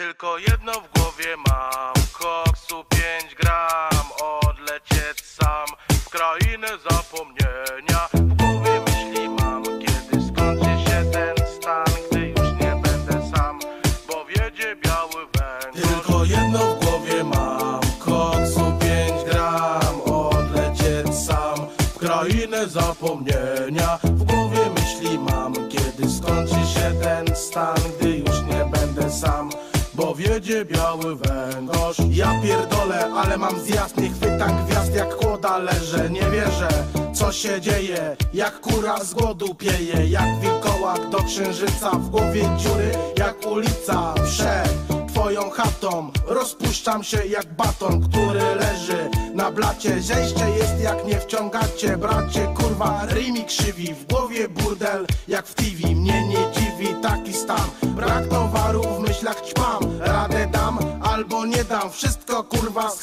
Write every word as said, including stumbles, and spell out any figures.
Tylko jedno w głowie mam, koksu pięć gram, odlecieć sam w krainę zapomnienia. W głowie myśli mam, kiedy skończy się ten stan, gdy już nie będę sam, bo wiedzie biały węgiel. Tylko jedno w głowie mam, koksu pięć gram, odlecieć sam w krainę zapomnienia. W głowie myśli mam, kiedy skończy się ten stan, gdy już nie będę sam, bo wiedzie biały węgorz. Ja pierdolę, ale mam zjazd, nie chwytam gwiazd, jak kłoda leżę. Nie wierzę, co się dzieje, jak kura z głodu pieje, jak wilkołak do księżyca. W głowie dziury, jak ulica, przed twoją chatą rozpuszczam się jak baton, który leży na blacie. Zejście jest, jak nie wciągacie, bracie, kurwa, rymi krzywi. W głowie burdel, jak w T V, mnie nie dziwi taki stan. Brak towaru, w myślach ćpam, radę dam albo nie dam, wszystko kurwa z